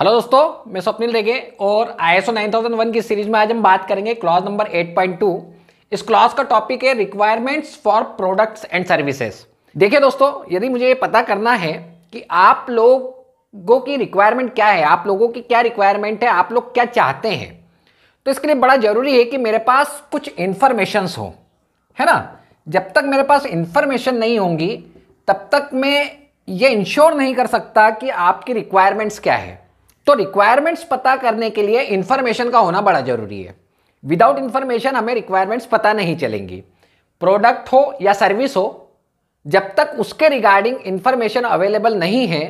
Hello दोस्तों, मैं स्वप्निल रेगे और ISO 9001 की सीरीज में आज हम बात करेंगे क्लॉज नंबर 8.2। इस क्लॉज का टॉपिक है requirements for products and services. देखिए दोस्तों, यदि मुझे ये पता करना है कि आप लोगों की रिक्वायरमेंट क्या है, आप लोगों की क्या रिक्वायरमेंट है, आप लोग क्या चाहते हैं, तो इसके लिए बड़ा जरूरी है कि मेरे पास कुछ इन्फॉर्मेशंस हो, है ना। जब तक मेरे पास इन्फॉर्मेशन नहीं होंगी तब तक मैं ये इंश्योर नहीं कर सकता कि आपकी रिक्वायरमेंट्स क्या है। तो रिक्वायरमेंट्स पता करने के लिए इन्फॉर्मेशन का होना बड़ा ज़रूरी है। विदाउट इन्फॉर्मेशन हमें रिक्वायरमेंट्स पता नहीं चलेंगी। प्रोडक्ट हो या सर्विस हो, जब तक उसके रिगार्डिंग इन्फॉर्मेशन अवेलेबल नहीं है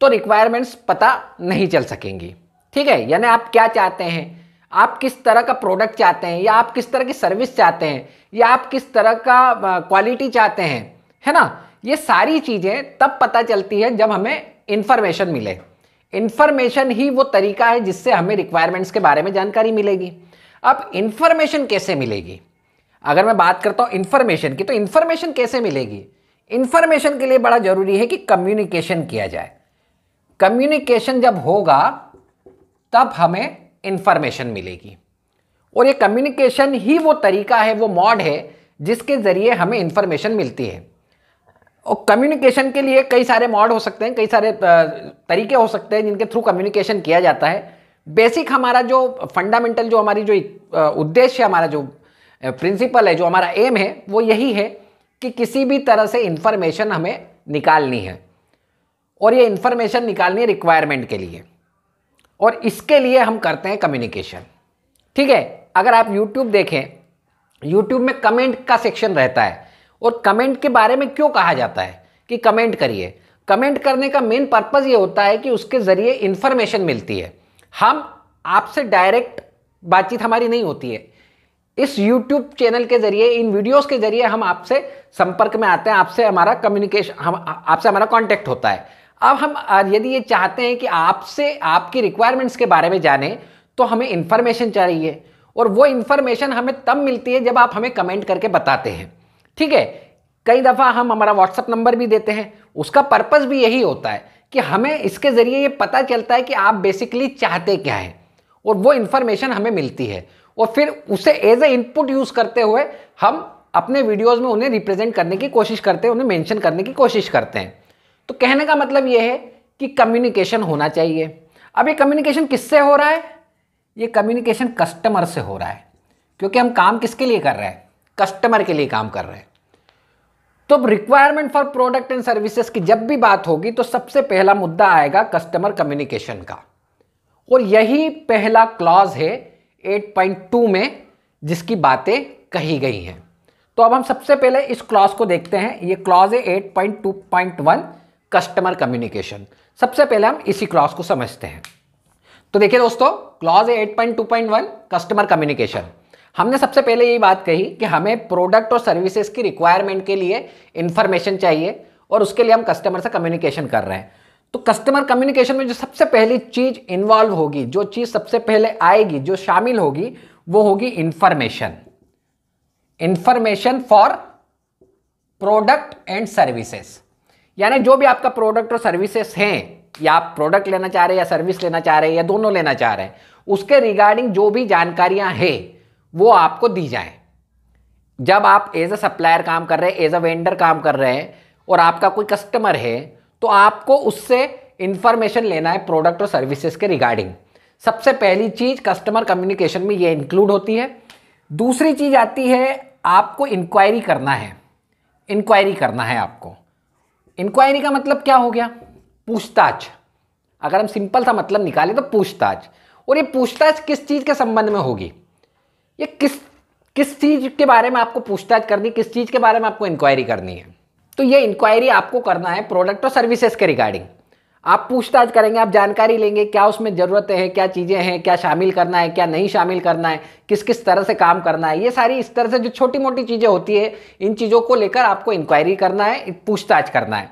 तो रिक्वायरमेंट्स पता नहीं चल सकेंगी। ठीक है, यानी आप क्या चाहते हैं, आप किस तरह का प्रोडक्ट चाहते हैं, या आप किस तरह की सर्विस चाहते हैं, या आप किस तरह का क्वालिटी चाहते हैं, है ना। ये सारी चीज़ें तब पता चलती है जब हमें इन्फॉर्मेशन मिले। इन्फॉर्मेशन ही वो तरीका है जिससे हमें रिक्वायरमेंट्स के बारे में जानकारी मिलेगी। अब इन्फॉर्मेशन कैसे मिलेगी, अगर मैं बात करता हूँ इन्फॉर्मेशन की, तो इन्फॉर्मेशन कैसे मिलेगी। इन्फॉर्मेशन के लिए बड़ा ज़रूरी है कि कम्युनिकेशन किया जाए। कम्युनिकेशन जब होगा तब हमें इन्फॉर्मेशन मिलेगी, और ये कम्युनिकेशन ही वो तरीका है, वो मॉड है जिसके ज़रिए हमें इन्फॉर्मेशन मिलती है। और कम्युनिकेशन के लिए कई सारे मॉड हो सकते हैं, कई सारे तरीके हो सकते हैं जिनके थ्रू कम्युनिकेशन किया जाता है। बेसिक हमारा जो फंडामेंटल, जो हमारी जो उद्देश्य है, हमारा जो प्रिंसिपल है, जो हमारा एम है, वो यही है कि किसी भी तरह से इन्फॉर्मेशन हमें निकालनी है, और ये इन्फॉर्मेशन निकालनी है रिक्वायरमेंट के लिए, और इसके लिए हम करते हैं कम्युनिकेशन। ठीक है, अगर आप यूट्यूब देखें, यूट्यूब में कमेंट का सेक्शन रहता है, और कमेंट के बारे में क्यों कहा जाता है कि कमेंट करिए। कमेंट करने का मेन पर्पस ये होता है कि उसके ज़रिए इन्फॉर्मेशन मिलती है। हम आपसे डायरेक्ट बातचीत हमारी नहीं होती है, इस यूट्यूब चैनल के ज़रिए, इन वीडियोस के ज़रिए हम आपसे संपर्क में आते हैं, आपसे हमारा कम्युनिकेशन, आपसे हमारा कॉन्टैक्ट होता है। अब हम यदि ये चाहते हैं कि आपसे आपकी रिक्वायरमेंट्स के बारे में जानें, तो हमें इन्फॉर्मेशन चाहिए, और वो इन्फॉर्मेशन हमें तब मिलती है जब आप हमें कमेंट करके बताते हैं। ठीक है, कई दफ़ा हम हमारा व्हाट्सएप नंबर भी देते हैं, उसका पर्पस भी यही होता है कि हमें इसके ज़रिए ये पता चलता है कि आप बेसिकली चाहते क्या हैं, और वो इन्फॉर्मेशन हमें मिलती है, और फिर उसे एज ए इनपुट यूज़ करते हुए हम अपने वीडियोस में उन्हें रिप्रेजेंट करने की कोशिश करते हैं, उन्हें मेंशन करने की कोशिश करते हैं। तो कहने का मतलब ये है कि कम्युनिकेशन होना चाहिए। अब ये कम्युनिकेशन किससे हो रहा है, ये कम्युनिकेशन कस्टमर से हो रहा है, क्योंकि हम काम किसके लिए कर रहे हैं, कस्टमर के लिए काम कर रहे हैं। तो requirement for product and services की जब भी बात होगी तो सबसे पहला मुद्दा आएगा कस्टमर कम्युनिकेशन का, और यही पहला क्लॉज है 8.2 में जिसकी बातें कही गई हैं। तो अब हम सबसे पहले इस क्लॉज को देखते हैं। ये क्लॉज है 8.2.1 कस्टमर कम्युनिकेशन। सबसे पहले हम इसी क्लॉज को समझते हैं। तो देखिए दोस्तों, क्लॉज है 8.2.1 कस्टमर कम्युनिकेशन। हमने सबसे पहले यही बात कही कि हमें प्रोडक्ट और सर्विसेज की रिक्वायरमेंट के लिए इन्फॉर्मेशन चाहिए, और उसके लिए हम कस्टमर से कम्युनिकेशन कर रहे हैं। तो कस्टमर कम्युनिकेशन में जो सबसे पहली चीज़ इन्वॉल्व होगी, जो चीज़ सबसे पहले आएगी, जो शामिल होगी, वो होगी information. Information for product and services, यानी जो भी आपका प्रोडक्ट और सर्विसेज हैं, या आप प्रोडक्ट लेना चाह रहे हैं या सर्विस लेना चाह रहे हैं या दोनों लेना चाह रहे हैं, उसके रिगार्डिंग जो भी जानकारियाँ हैं वो आपको दी जाए। जब आप एज अ सप्लायर काम कर रहे हैं, एज अ वेंडर काम कर रहे हैं, और आपका कोई कस्टमर है, तो आपको उससे इन्फॉर्मेशन लेना है प्रोडक्ट और सर्विसेज के रिगार्डिंग। सबसे पहली चीज़ कस्टमर कम्युनिकेशन में ये इंक्लूड होती है। दूसरी चीज़ आती है, आपको इंक्वायरी करना है। इंक्वायरी करना है आपको। इंक्वायरी का मतलब क्या हो गया, पूछताछ। अगर हम सिंपल सा मतलब निकालें तो पूछताछ। और ये पूछताछ किस चीज़ के संबंध में होगी, ये किस चीज़ के बारे में आपको पूछताछ करनी, किस चीज़ के बारे में आपको इंक्वायरी करनी है। तो ये इंक्वायरी आपको करना है प्रोडक्ट और सर्विसेज के रिगार्डिंग। आप पूछताछ करेंगे, आप जानकारी लेंगे, क्या उसमें ज़रूरतें हैं, क्या चीज़ें हैं, क्या शामिल करना है, क्या नहीं शामिल करना है, किस किस तरह से काम करना है, ये सारी इस तरह से जो छोटी मोटी चीज़ें होती है, इन चीज़ों को लेकर आपको इंक्वायरी करना है, पूछताछ करना है।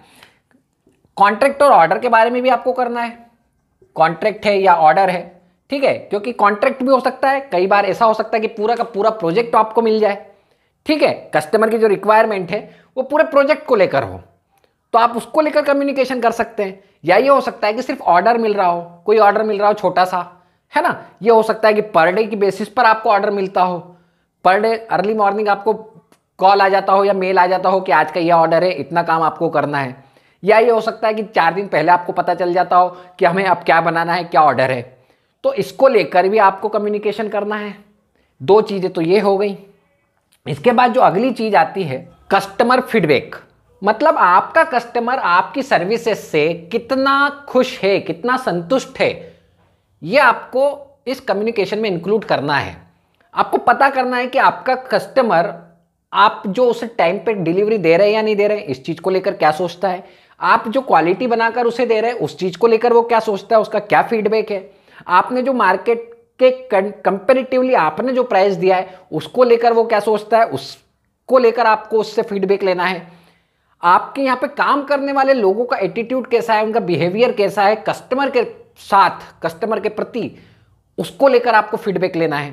कॉन्ट्रैक्ट और ऑर्डर के बारे में भी आपको करना है, कॉन्ट्रैक्ट है या ऑर्डर है। ठीक है, क्योंकि कॉन्ट्रैक्ट भी हो सकता है, कई बार ऐसा हो सकता है कि पूरा का पूरा प्रोजेक्ट आपको मिल जाए। ठीक है, कस्टमर की जो रिक्वायरमेंट है वो पूरे प्रोजेक्ट को लेकर हो, तो आप उसको लेकर कम्युनिकेशन कर सकते हैं। या ये हो सकता है कि सिर्फ ऑर्डर मिल रहा हो, कोई ऑर्डर मिल रहा हो छोटा सा, है ना। ये हो सकता है कि पर डे की बेसिस पर आपको ऑर्डर मिलता हो, पर डे अर्ली मॉर्निंग आपको कॉल आ जाता हो या मेल आ जाता हो कि आज का ये ऑर्डर है, इतना काम आपको करना है। या ये हो सकता है कि 4 दिन पहले आपको पता चल जाता हो कि हमें अब क्या बनाना है, क्या ऑर्डर है। तो इसको लेकर भी आपको कम्युनिकेशन करना है। 2 चीज़ें तो ये हो गई। इसके बाद जो अगली चीज़ आती है कस्टमर फीडबैक, मतलब आपका कस्टमर आपकी सर्विसेज से कितना खुश है, कितना संतुष्ट है, ये आपको इस कम्युनिकेशन में इंक्लूड करना है। आपको पता करना है कि आपका कस्टमर आप जो उसे टाइम पे डिलीवरी दे रहे हैं या नहीं दे रहे हैं, इस चीज़ को लेकर क्या सोचता है। आप जो क्वालिटी बनाकर उसे दे रहे हैं, उस चीज़ को लेकर वो क्या सोचता है, उसका क्या फीडबैक है। आपने जो मार्केट के कंपेरेटिवली आपने जो प्राइस दिया है उसको लेकर वो क्या सोचता है, उसको लेकर आपको उससे फीडबैक लेना है। आपके यहाँ पे काम करने वाले लोगों का एटीट्यूड कैसा है, उनका बिहेवियर कैसा है कस्टमर के साथ, कस्टमर के प्रति, उसको लेकर आपको फीडबैक लेना है।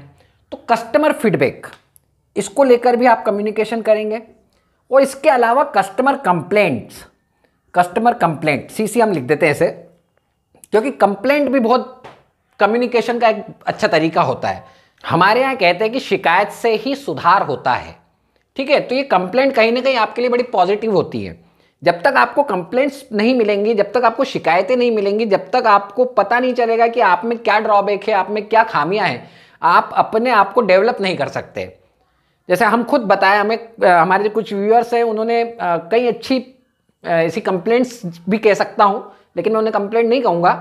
तो कस्टमर फीडबैक, इसको लेकर भी आप कम्युनिकेशन करेंगे। और इसके अलावा customer complaints, customer complaint CC हम लिख देते हैं इसे, क्योंकि कंप्लेंट भी बहुत कम्युनिकेशन का एक अच्छा तरीका होता है। हमारे यहाँ कहते हैं कि शिकायत से ही सुधार होता है, ठीक है। तो ये कंप्लेंट कहीं ना कहीं आपके लिए बड़ी पॉजिटिव होती है। जब तक आपको कंप्लेंट्स नहीं मिलेंगी, जब तक आपको शिकायतें नहीं मिलेंगी, जब तक आपको पता नहीं चलेगा कि आप में क्या ड्रॉबैक है, आप में क्या खामियां हैं, आप अपने आप को डेवलप नहीं कर सकते। जैसे हम खुद बताएं, हमें हमारे कुछ व्यूअर्स हैं, उन्होंने कई अच्छी ऐसी कंप्लेंट्स भी कह सकता हूं, लेकिन मैं उन्हें कंप्लेंट नहीं कहूँगा,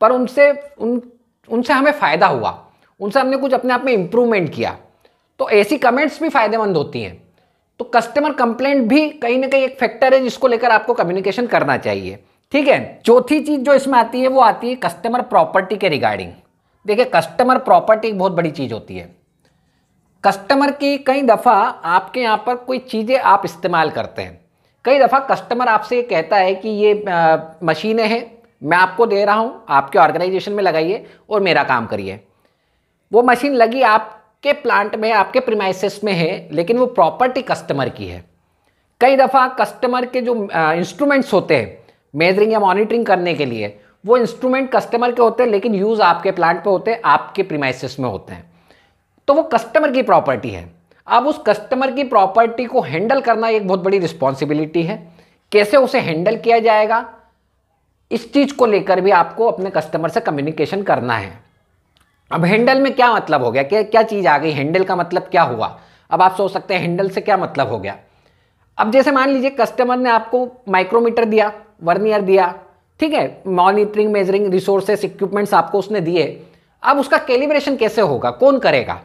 पर उनसे हमें फ़ायदा हुआ, उनसे हमने कुछ अपने आप में इम्प्रूवमेंट किया। तो ऐसी कमेंट्स भी फ़ायदेमंद होती हैं। तो कस्टमर कंप्लेंट भी कहीं ना कहीं एक फैक्टर है जिसको लेकर आपको कम्युनिकेशन करना चाहिए, ठीक है। चौथी चीज़ जो इसमें आती है वो आती है कस्टमर प्रॉपर्टी के रिगार्डिंग। देखिए, कस्टमर प्रॉपर्टी एक बहुत बड़ी चीज़ होती है। कस्टमर की कई दफ़ा आपके यहाँ पर कोई चीज़ें आप इस्तेमाल करते हैं, कई दफ़ा कस्टमर आपसे ये कहता है कि ये मशीनें हैं, मैं आपको दे रहा हूँ, आपके ऑर्गेनाइजेशन में लगाइए और मेरा काम करिए। वो मशीन लगी आपके प्लांट में, आपके प्रीमाइसेस में है, लेकिन वो प्रॉपर्टी कस्टमर की है। कई दफ़ा कस्टमर के जो इंस्ट्रूमेंट्स होते हैं मेजरिंग या मॉनिटरिंग करने के लिए, वो इंस्ट्रूमेंट कस्टमर के होते हैं, लेकिन यूज़ आपके प्लांट पे होते हैं, आपके प्रीमाइसेस में होते हैं। तो वो कस्टमर की प्रॉपर्टी है। अब उस कस्टमर की प्रॉपर्टी को हैंडल करना एक बहुत बड़ी रिस्पॉन्सिबिलिटी है। कैसे उसे हैंडल किया जाएगा, इस चीज़ को लेकर भी आपको अपने कस्टमर से कम्युनिकेशन करना है। अब हैंडल में क्या मतलब हो गया, क्या चीज़ आ गई, हैंडल का मतलब क्या हुआ। अब आप सोच सकते हैं हैंडल से क्या मतलब हो गया। अब जैसे मान लीजिए कस्टमर ने आपको माइक्रोमीटर दिया, वर्नियर दिया, ठीक है, मॉनिटरिंग मेजरिंग रिसोर्सेस इक्विपमेंट्स आपको उसने दिए। अब उसका कैलिब्रेशन कैसे होगा, कौन करेगा,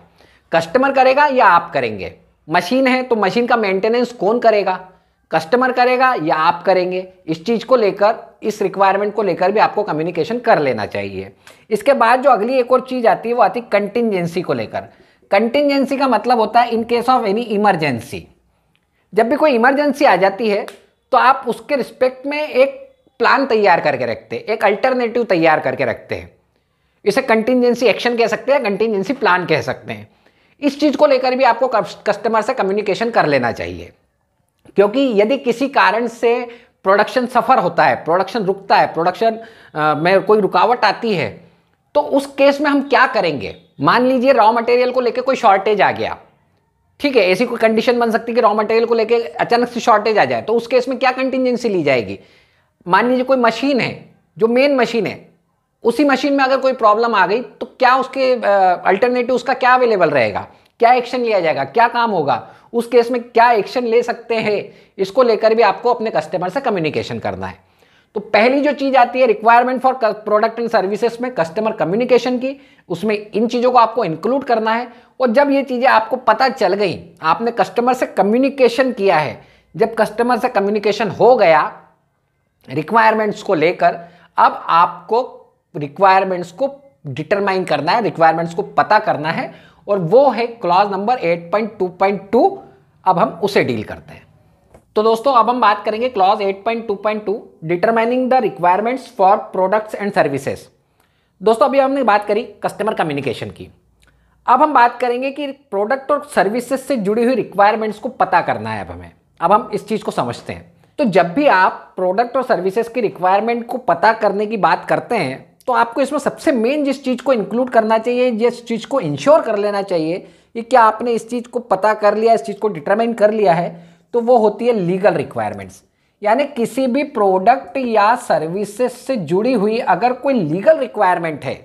कस्टमर करेगा या आप करेंगे। मशीन है तो मशीन का मेंटेनेंस कौन करेगा, कस्टमर करेगा या आप करेंगे। इस चीज़ को लेकर, इस रिक्वायरमेंट को लेकर भी आपको कम्युनिकेशन कर लेना चाहिए। इसके बाद जो अगली एक और चीज़ आती है वो आती है कंटिंजेंसी को लेकर। कंटिंजेंसी का मतलब होता है in case of any emergency. जब भी कोई इमरजेंसी आ जाती है तो आप उसके रिस्पेक्ट में एक प्लान तैयार करके रखते हैं, एक अल्टरनेटिव तैयार करके रखते हैं। इसे कंटिंजेंसी एक्शन कह सकते हैं, कंटिंजेंसी प्लान कह सकते हैं। इस चीज़ को लेकर भी आपको कस्टमर से कम्युनिकेशन कर लेना चाहिए, क्योंकि यदि किसी कारण से प्रोडक्शन सफ़र होता है, प्रोडक्शन रुकता है, प्रोडक्शन में कोई रुकावट आती है, तो उस केस में हम क्या करेंगे। मान लीजिए रॉ मटेरियल को लेकर कोई शॉर्टेज आ गया, ठीक है, ऐसी कोई कंडीशन बन सकती है कि रॉ मटेरियल को लेकर अचानक से शॉर्टेज आ जाए, तो उस केस में क्या कंटिंजेंसी ली जाएगी। मान लीजिए कोई मशीन है, जो मेन मशीन है, उसी मशीन में अगर कोई प्रॉब्लम आ गई तो क्या उसके अल्टरनेटिव, उसका क्या अवेलेबल रहेगा, क्या एक्शन लिया जाएगा, क्या काम होगा, उस केस में क्या एक्शन ले सकते हैं। इसको लेकर भी आपको अपने कस्टमर से कम्युनिकेशन करना है। तो पहली जो चीज़ आती है requirement for product and services में कस्टमर कम्युनिकेशन की, उसमें इन चीज़ों को आपको इंक्लूड करना है। और जब ये चीज़ें आपको पता चल गई, आपने कस्टमर से कम्युनिकेशन किया है, जब कस्टमर से कम्युनिकेशन हो गया रिक्वायरमेंट्स को लेकर, अब आपको रिक्वायरमेंट्स को डिटरमाइन करना है, रिक्वायरमेंट्स को पता करना है, और वो है क्लॉज नंबर 8.2.2। अब हम उसे डील करते हैं। तो दोस्तों अब हम बात करेंगे clause 8.2.2 determining the requirements for products and services. दोस्तों अभी हमने बात करी कस्टमर कम्युनिकेशन की, अब हम बात करेंगे कि प्रोडक्ट और सर्विसेज से जुड़ी हुई रिक्वायरमेंट्स को पता करना है। अब हम इस चीज़ को समझते हैं तो जब भी आप प्रोडक्ट और सर्विसेज की रिक्वायरमेंट को पता करने की बात करते हैं तो आपको इसमें सबसे मेन जिस चीज़ को इंक्लूड करना चाहिए, जिस चीज़ को इंश्योर कर लेना चाहिए कि क्या आपने इस चीज़ को पता कर लिया, इस चीज़ को डिटरमाइन कर लिया है, तो वो होती है लीगल रिक्वायरमेंट्स। यानी किसी भी प्रोडक्ट या सर्विसेज से जुड़ी हुई अगर कोई लीगल रिक्वायरमेंट है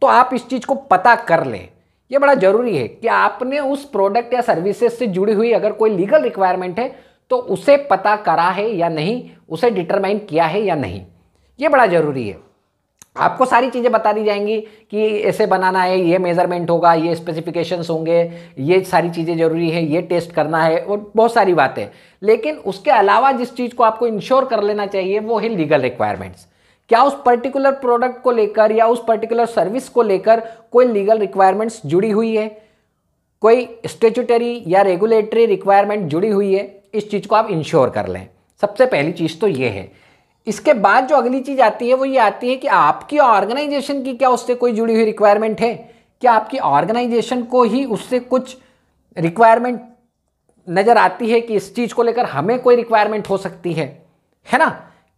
तो आप इस चीज़ को पता कर लें। यह बड़ा ज़रूरी है कि आपने उस प्रोडक्ट या सर्विसेज से जुड़ी हुई अगर कोई लीगल रिक्वायरमेंट है तो उसे पता करा है या नहीं, उसे डिटरमाइन किया है या नहीं, ये बड़ा ज़रूरी है। आपको सारी चीज़ें बता दी जाएंगी कि ऐसे बनाना है, ये मेज़रमेंट होगा, ये स्पेसिफिकेशंस होंगे, ये सारी चीज़ें ज़रूरी है, ये टेस्ट करना है और बहुत सारी बातें। लेकिन उसके अलावा जिस चीज़ को आपको इंश्योर कर लेना चाहिए वो है लीगल रिक्वायरमेंट्स। क्या उस पर्टिकुलर प्रोडक्ट को लेकर या उस पर्टिकुलर सर्विस को लेकर कोई लीगल रिक्वायरमेंट्स जुड़ी हुई है, कोई स्टैट्यूटरी या रेगुलेटरी रिक्वायरमेंट जुड़ी हुई है, इस चीज़ को आप इंश्योर कर लें। सबसे पहली चीज़ तो ये है। इसके बाद जो अगली चीज़ आती है वो ये आती है कि आपकी ऑर्गेनाइजेशन की क्या उससे कोई जुड़ी हुई रिक्वायरमेंट है, क्या आपकी ऑर्गेनाइजेशन को ही उससे कुछ रिक्वायरमेंट नज़र आती है कि इस चीज़ को लेकर हमें कोई रिक्वायरमेंट हो सकती है ना।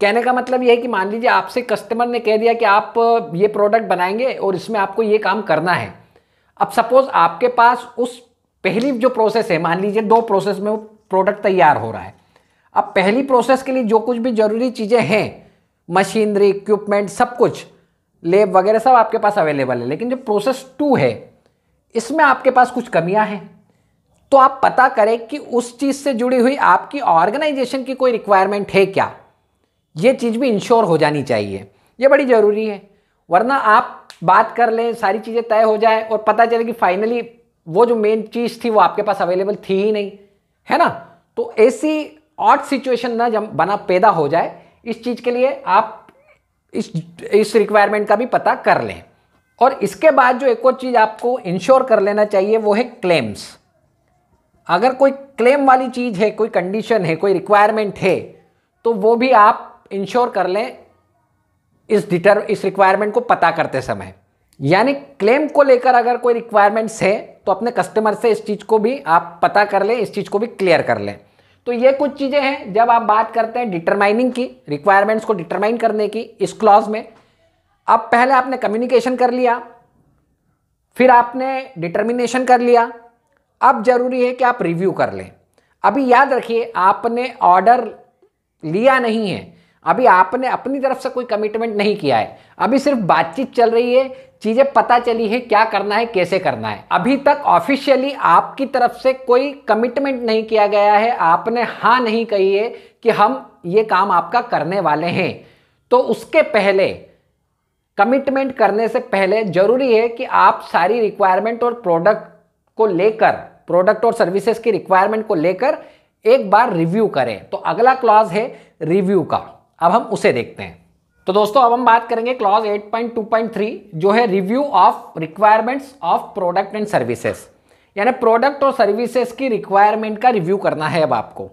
कहने का मतलब ये है कि मान लीजिए आपसे कस्टमर ने कह दिया कि आप ये प्रोडक्ट बनाएंगे और इसमें आपको ये काम करना है। अब सपोज़ आपके पास उस पहली जो प्रोसेस है, मान लीजिए दो प्रोसेस में वो प्रोडक्ट तैयार हो रहा है। अब पहली प्रोसेस के लिए जो कुछ भी ज़रूरी चीज़ें हैं, मशीनरी, इक्विपमेंट, सब कुछ, लेब वगैरह सब आपके पास अवेलेबल है। लेकिन जो प्रोसेस टू है इसमें आपके पास कुछ कमियां हैं, तो आप पता करें कि उस चीज़ से जुड़ी हुई आपकी ऑर्गेनाइजेशन की कोई रिक्वायरमेंट है क्या, ये चीज़ भी इंश्योर हो जानी चाहिए। ये बड़ी ज़रूरी है, वरना आप बात कर लें, सारी चीज़ें तय हो जाए और पता चले कि फाइनली वो जो मेन चीज़ थी वो आपके पास अवेलेबल थी ही नहीं, है ना। तो ऐसी ऑड सिचुएशन ना बना पैदा हो जाए, इस चीज़ के लिए आप इस रिक्वायरमेंट का भी पता कर लें। और इसके बाद जो एक और चीज़ आपको इंश्योर कर लेना चाहिए वो है क्लेम्स। अगर कोई क्लेम वाली चीज़ है, कोई कंडीशन है, कोई रिक्वायरमेंट है, तो वो भी आप इंश्योर कर लें इस रिक्वायरमेंट को पता करते समय। यानी क्लेम को लेकर अगर कोई रिक्वायरमेंट्स है तो अपने कस्टमर से इस चीज़ को भी आप पता कर लें, इस चीज़ को भी क्लियर कर लें। तो ये कुछ चीज़ें हैं जब आप बात करते हैं डिटरमाइनिंग की, रिक्वायरमेंट्स को डिटरमाइन करने की इस क्लॉज में। अब पहले आपने कम्युनिकेशन कर लिया, फिर आपने डिटरमिनेशन कर लिया, अब ज़रूरी है कि आप रिव्यू कर लें। अभी याद रखिए आपने ऑर्डर लिया नहीं है, अभी आपने अपनी तरफ से कोई कमिटमेंट नहीं किया है, अभी सिर्फ बातचीत चल रही है, चीज़ें पता चली है क्या करना है, कैसे करना है। अभी तक ऑफिशियली आपकी तरफ से कोई कमिटमेंट नहीं किया गया है, आपने हाँ नहीं कही है कि हम ये काम आपका करने वाले हैं। तो उसके पहले, कमिटमेंट करने से पहले ज़रूरी है कि आप सारी रिक्वायरमेंट और प्रोडक्ट को लेकर, प्रोडक्ट और सर्विसेज की रिक्वायरमेंट को लेकर एक बार रिव्यू करें। तो अगला क्लॉज है रिव्यू का, अब हम उसे देखते हैं। तो दोस्तों अब हम बात करेंगे क्लॉज 8.2.3 जो है review of requirements of product and services. यानी प्रोडक्ट और सर्विसेज की रिक्वायरमेंट का रिव्यू करना है अब आपको।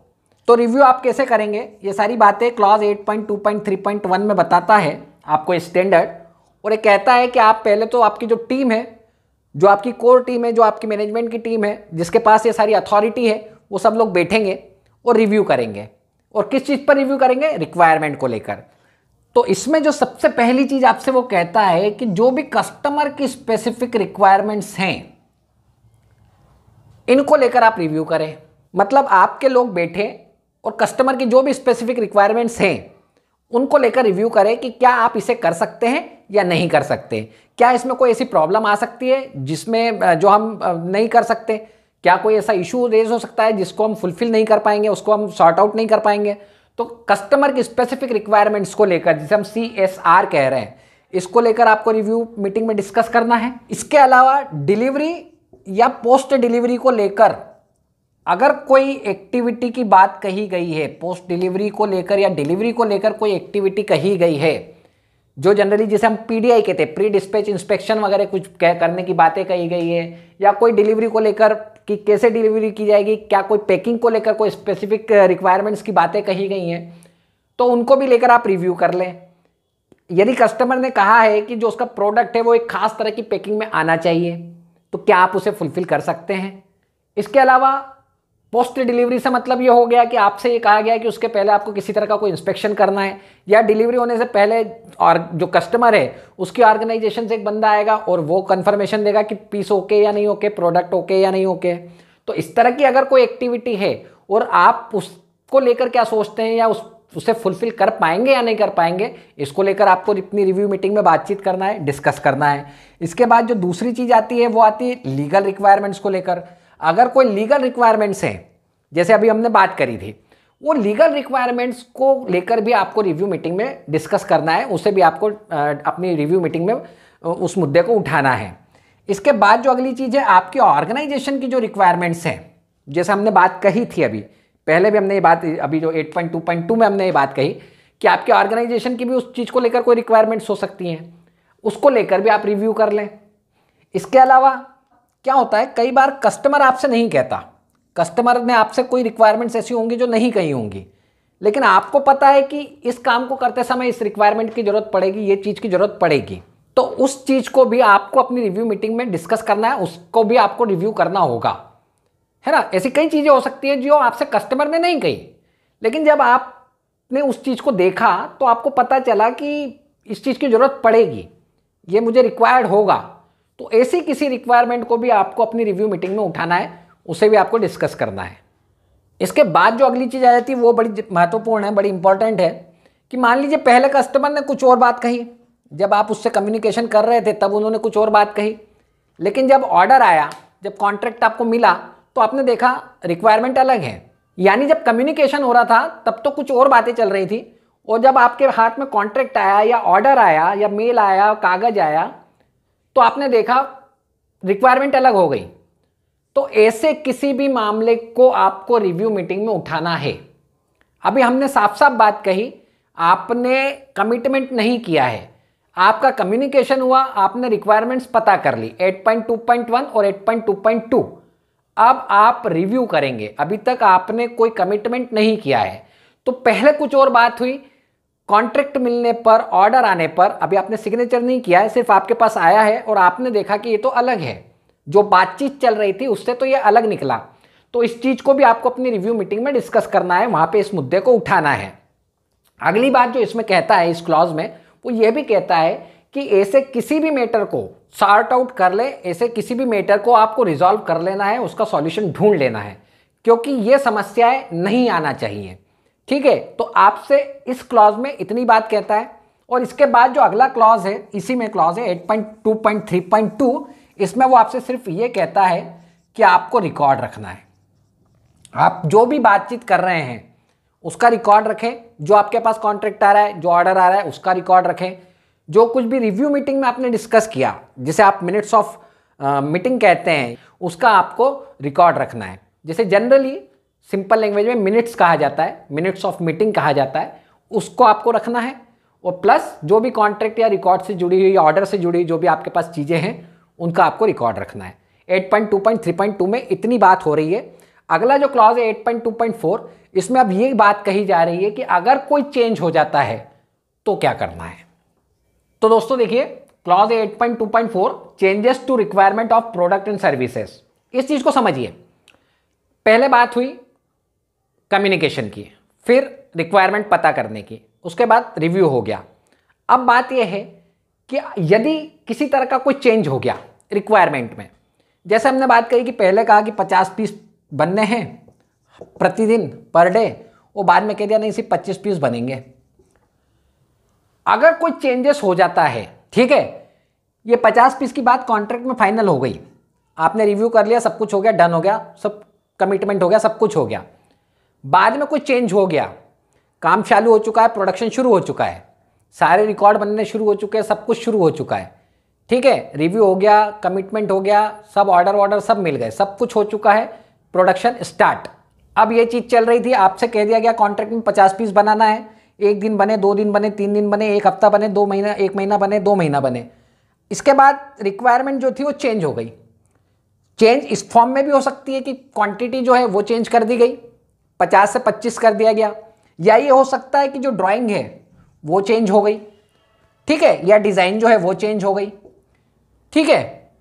तो रिव्यू आप कैसे करेंगे, ये सारी बातें क्लॉज 8.2.3.1 में बताता है आपको स्टैंडर्ड। और ये कहता है कि आप पहले तो आपकी जो टीम है, जो आपकी कोर टीम है, जो आपकी मैनेजमेंट की टीम है, जिसके पास ये सारी अथॉरिटी है, वो सब लोग बैठेंगे और रिव्यू करेंगे। और किस चीज़ पर रिव्यू करेंगे, रिक्वायरमेंट को लेकर। तो इसमें जो सबसे पहली चीज़ आपसे वो कहता है कि जो भी कस्टमर की स्पेसिफिक रिक्वायरमेंट्स हैं इनको लेकर आप रिव्यू करें। मतलब आपके लोग बैठे और कस्टमर की जो भी स्पेसिफिक रिक्वायरमेंट्स हैं उनको लेकर रिव्यू करें कि क्या आप इसे कर सकते हैं या नहीं कर सकते, क्या इसमें कोई ऐसी प्रॉब्लम आ सकती है जिसमें जो हम नहीं कर सकते, क्या कोई ऐसा इशू रेज हो सकता है जिसको हम फुलफिल नहीं कर पाएंगे, उसको हम सॉर्ट आउट नहीं कर पाएंगे। तो कस्टमर की स्पेसिफिक रिक्वायरमेंट्स को लेकर, जिसे हम CSR कह रहे हैं, इसको लेकर आपको रिव्यू मीटिंग में डिस्कस करना है। इसके अलावा डिलीवरी या पोस्ट डिलीवरी को लेकर अगर कोई एक्टिविटी की बात कही गई है, पोस्ट डिलीवरी को लेकर या डिलीवरी को लेकर कोई एक्टिविटी कही गई है, जो जनरली जिसे हम PDI कहते हैं, प्री डिस्पैच इंस्पेक्शन वगैरह कुछ करने की बातें कही गई है, या कोई डिलीवरी को लेकर कि कैसे डिलीवरी की जाएगी, क्या कोई पैकिंग को लेकर कोई स्पेसिफिक रिक्वायरमेंट्स की बातें कही गई हैं, तो उनको भी लेकर आप रिव्यू कर लें। यदि कस्टमर ने कहा है कि जो उसका प्रोडक्ट है वो एक खास तरह की पैकिंग में आना चाहिए, तो क्या आप उसे फुलफिल कर सकते हैं। इसके अलावा पोस्ट डिलीवरी से मतलब ये हो गया कि आपसे ये कहा गया कि उसके पहले आपको किसी तरह का कोई इंस्पेक्शन करना है, या डिलीवरी होने से पहले और जो कस्टमर है उसकी ऑर्गेनाइजेशन से एक बंदा आएगा और वो कंफर्मेशन देगा कि पीस ओके या नहीं ओके, प्रोडक्ट ओके या नहीं ओके। तो इस तरह की अगर कोई एक्टिविटी है और आप उसको लेकर क्या सोचते हैं या उसे फुलफिल कर पाएंगे या नहीं कर पाएंगे, इसको लेकर आपको अपनी रिव्यू मीटिंग में बातचीत करना है, डिस्कस करना है। इसके बाद जो दूसरी चीज़ आती है वो आती है लीगल रिक्वायरमेंट्स को लेकर। अगर कोई लीगल रिक्वायरमेंट्स हैं, जैसे अभी हमने बात करी थी, वो लीगल रिक्वायरमेंट्स को लेकर भी आपको रिव्यू मीटिंग में डिस्कस करना है, उसे भी आपको अपनी रिव्यू मीटिंग में उस मुद्दे को उठाना है। इसके बाद जो अगली चीज़ है, आपकी ऑर्गेनाइजेशन की जो रिक्वायरमेंट्स हैं, जैसे हमने बात कही थी अभी पहले भी, हमने ये बात अभी जो 8.2.2 में हमने ये बात कही कि आपकी ऑर्गेनाइजेशन की भी उस चीज़ को लेकर कोई रिक्वायरमेंट्स हो सकती हैं, उसको लेकर भी आप रिव्यू कर लें। इसके अलावा क्या होता है, कई बार कस्टमर आपसे नहीं कहता, कस्टमर ने आपसे कोई रिक्वायरमेंट्स ऐसी होंगी जो नहीं कही होंगी, लेकिन आपको पता है कि इस काम को करते समय इस रिक्वायरमेंट की ज़रूरत पड़ेगी, ये चीज़ की ज़रूरत पड़ेगी, तो उस चीज़ को भी आपको अपनी रिव्यू मीटिंग में डिस्कस करना है, उसको भी आपको रिव्यू करना होगा, है ना। ऐसी कई चीज़ें हो सकती हैं जो आपसे कस्टमर ने नहीं कही, लेकिन जब आपने उस चीज़ को देखा तो आपको पता चला कि इस चीज़ की ज़रूरत पड़ेगी, ये मुझे रिक्वायर्ड होगा, तो ऐसी किसी रिक्वायरमेंट को भी आपको अपनी रिव्यू मीटिंग में उठाना है, उसे भी आपको डिस्कस करना है। इसके बाद जो अगली चीज़ आ जाती है वो बड़ी महत्वपूर्ण है, बड़ी इंपॉर्टेंट है कि मान लीजिए पहले कस्टमर ने कुछ और बात कही, जब आप उससे कम्युनिकेशन कर रहे थे तब उन्होंने कुछ और बात कही, लेकिन जब ऑर्डर आया, जब कॉन्ट्रैक्ट आपको मिला तो आपने देखा रिक्वायरमेंट अलग है। यानी जब कम्युनिकेशन हो रहा था तब तो कुछ और बातें चल रही थी, और जब आपके हाथ में कॉन्ट्रैक्ट आया या ऑर्डर आया या मेल आया, कागज़ आया, तो आपने देखा रिक्वायरमेंट अलग हो गई। तो ऐसे किसी भी मामले को आपको रिव्यू मीटिंग में उठाना है। अभी हमने साफ साफ बात कही, आपने कमिटमेंट नहीं किया है, आपका कम्युनिकेशन हुआ, आपने रिक्वायरमेंट्स पता कर ली 8.2.1 और 8.2.2। अब आप रिव्यू करेंगे, अभी तक आपने कोई कमिटमेंट नहीं किया है, तो पहले कुछ और बात हुई, कॉन्ट्रैक्ट मिलने पर, ऑर्डर आने पर, अभी आपने सिग्नेचर नहीं किया है, सिर्फ आपके पास आया है और आपने देखा कि ये तो अलग है, जो बातचीत चल रही थी उससे तो ये अलग निकला। तो इस चीज़ को भी आपको अपनी रिव्यू मीटिंग में डिस्कस करना है, वहाँ पे इस मुद्दे को उठाना है। अगली बात जो इसमें कहता है, इस क्लॉज में, वो ये भी कहता है कि ऐसे किसी भी मैटर को सॉर्ट आउट कर ले, ऐसे किसी भी मैटर को आपको रिजॉल्व कर लेना है, उसका सॉल्यूशन ढूंढ लेना है, क्योंकि ये समस्याएँ नहीं आना चाहिए, ठीक है। तो आपसे इस क्लॉज में इतनी बात कहता है। और इसके बाद जो अगला क्लॉज है, इसी में क्लॉज है 8.2.3.2, इसमें वो आपसे सिर्फ ये कहता है कि आपको रिकॉर्ड रखना है, आप जो भी बातचीत कर रहे हैं उसका रिकॉर्ड रखें, जो आपके पास कॉन्ट्रैक्ट आ रहा है, जो ऑर्डर आ रहा है उसका रिकॉर्ड रखें, जो कुछ भी रिव्यू मीटिंग में आपने डिस्कस किया, जिसे आप मिनट्स ऑफ मीटिंग कहते हैं, उसका आपको रिकॉर्ड रखना है, जिसे जनरली सिंपल लैंग्वेज में मिनट्स कहा जाता है, मिनट्स ऑफ मीटिंग कहा जाता है, उसको आपको रखना है। और प्लस जो भी कॉन्ट्रैक्ट या रिकॉर्ड से जुड़ी हुई या ऑर्डर से जुड़ी हुई जो भी आपके पास चीज़ें हैं उनका आपको रिकॉर्ड रखना है। 8.2.3.2 में इतनी बात हो रही है। अगला जो क्लॉज है 8.2.4, इसमें अब ये बात कही जा रही है कि अगर कोई चेंज हो जाता है तो क्या करना है। तो दोस्तों देखिए, clause 8.2.4 changes to requirement of product and services, इस चीज़ को समझिए। पहले बात हुई कम्युनिकेशन की, फिर रिक्वायरमेंट पता करने की, उसके बाद रिव्यू हो गया। अब बात यह है कि यदि किसी तरह का कोई चेंज हो गया रिक्वायरमेंट में, जैसे हमने बात करी कि पहले कहा कि 50 पीस बनने हैं प्रतिदिन पर डे, वो बाद में कह दिया नहीं सिर्फ 25 पीस बनेंगे। अगर कोई चेंजेस हो जाता है, ठीक है, ये 50 पीस की बात कॉन्ट्रैक्ट में फाइनल हो गई, आपने रिव्यू कर लिया, सब कुछ हो गया, डन हो गया, सब कमिटमेंट हो गया, सब कुछ हो गया, बाद में कोई चेंज हो गया, काम चालू हो चुका है, प्रोडक्शन शुरू हो चुका है, सारे रिकॉर्ड बनने शुरू हो चुके हैं, सब कुछ शुरू हो चुका है, ठीक है, रिव्यू हो गया, कमिटमेंट हो गया, सब ऑर्डर वॉर्डर सब मिल गए, सब कुछ हो चुका है, प्रोडक्शन स्टार्ट। अब ये चीज़ चल रही थी, आपसे कह दिया गया कॉन्ट्रैक्ट में 50 पीस बनाना है, एक दिन बने, 2 दिन बने, 3 दिन बने, 1 हफ्ता बने, 2 महीना, 1 महीना बने, 2 महीना बने। इसके बाद रिक्वायरमेंट जो थी वो चेंज हो गई। चेंज इस फॉर्म में भी हो सकती है कि क्वान्टिटी जो है वो चेंज कर दी गई, 50 से 25 कर दिया गया, या ये हो सकता है कि जो ड्राइंग है वो चेंज हो गई, ठीक है, या डिज़ाइन जो है वो चेंज हो गई, ठीक है।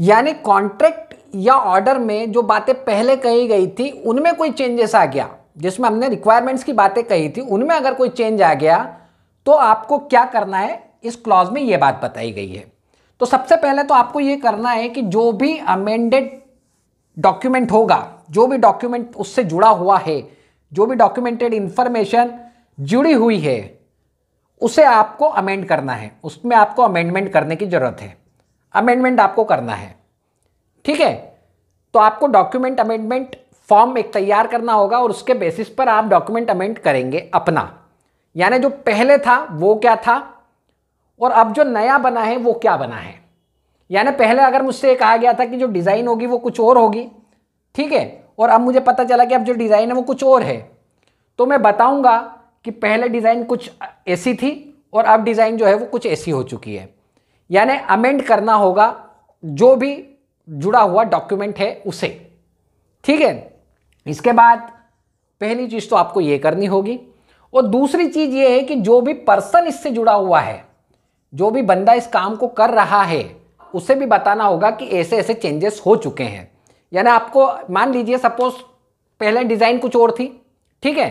यानी कॉन्ट्रैक्ट या ऑर्डर में जो बातें पहले कही गई थी उनमें कोई चेंजेस आ गया, जिसमें हमने रिक्वायरमेंट्स की बातें कही थी उनमें अगर कोई चेंज आ गया तो आपको क्या करना है, इस क्लॉज में ये बात बताई गई है। तो सबसे पहले तो आपको ये करना है कि जो भी अमेंडेड डॉक्यूमेंट होगा, जो भी डॉक्यूमेंट उससे जुड़ा हुआ है, जो भी डॉक्यूमेंटेड इंफॉर्मेशन जुड़ी हुई है, उसे आपको अमेंड करना है, उसमें आपको अमेंडमेंट करने की ज़रूरत है, अमेंडमेंट आपको करना है, ठीक है। तो आपको डॉक्यूमेंट अमेंडमेंट फॉर्म एक तैयार करना होगा और उसके बेसिस पर आप डॉक्यूमेंट अमेंड करेंगे अपना, यानी जो पहले था वो क्या था और अब जो नया बना है वो क्या बना है। यानी पहले अगर मुझसे कहा गया था कि जो डिज़ाइन होगी वो कुछ और होगी, ठीक है, और अब मुझे पता चला कि अब जो डिज़ाइन है वो कुछ और है, तो मैं बताऊंगा कि पहले डिज़ाइन कुछ ऐसी थी और अब डिज़ाइन जो है वो कुछ ऐसी हो चुकी है। यानी अमेंड करना होगा जो भी जुड़ा हुआ डॉक्यूमेंट है उसे, ठीक है। इसके बाद पहली चीज़ तो आपको ये करनी होगी, और दूसरी चीज़ ये है कि जो भी पर्सन इससे जुड़ा हुआ है, जो भी बंदा इस काम को कर रहा है, उसे भी बताना होगा कि ऐसे ऐसे चेंजेस हो चुके हैं। यानी आपको मान लीजिए सपोज पहले डिज़ाइन कुछ और थी, ठीक है,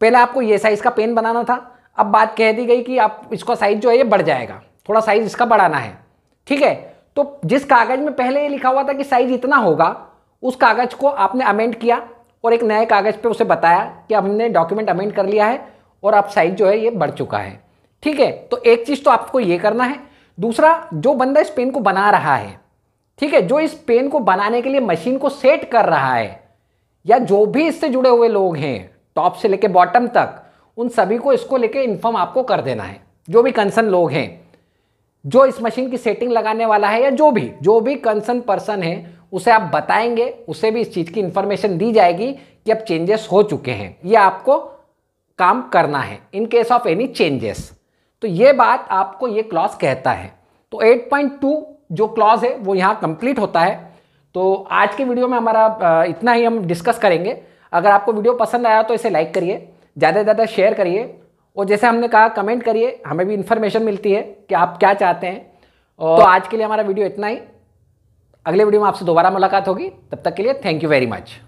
पहले आपको ये साइज़ का पेन बनाना था, अब बात कह दी गई कि आप इसका साइज़ जो है ये बढ़ जाएगा, थोड़ा साइज़ इसका बढ़ाना है, ठीक है। तो जिस कागज़ में पहले ये लिखा हुआ था कि साइज़ इतना होगा, उस कागज़ को आपने अमेंड किया और एक नए कागज़ पे उसे बताया कि हमने डॉक्यूमेंट अमेंड कर लिया है और अब साइज़ जो है ये बढ़ चुका है, ठीक है। तो एक चीज़ तो आपको ये करना है। दूसरा, जो बंदा इस पेन को बना रहा है, ठीक है, जो इस पेन को बनाने के लिए मशीन को सेट कर रहा है, या जो भी इससे जुड़े हुए लोग हैं टॉप से लेके बॉटम तक, उन सभी को इसको लेके इन्फॉर्म आपको कर देना है। जो भी कंसर्न लोग हैं, जो इस मशीन की सेटिंग लगाने वाला है, या जो भी कंसर्न पर्सन है, उसे आप बताएंगे, उसे भी इस चीज़ की इन्फॉर्मेशन दी जाएगी कि अब चेंजेस हो चुके हैं, ये आपको काम करना है in case of any changes. तो ये बात आपको ये क्लॉज कहता है। तो 8.2 जो क्लॉज है वो यहाँ कंप्लीट होता है। तो आज के वीडियो में हमारा इतना ही हम डिस्कस करेंगे। अगर आपको वीडियो पसंद आया तो इसे लाइक करिए, ज़्यादा से ज़्यादा शेयर करिए, और जैसे हमने कहा कमेंट करिए, हमें भी इन्फॉर्मेशन मिलती है कि आप क्या चाहते हैं। और तो आज के लिए हमारा वीडियो इतना ही, अगले वीडियो में आपसे दोबारा मुलाकात होगी, तब तक के लिए थैंक यू वेरी मच।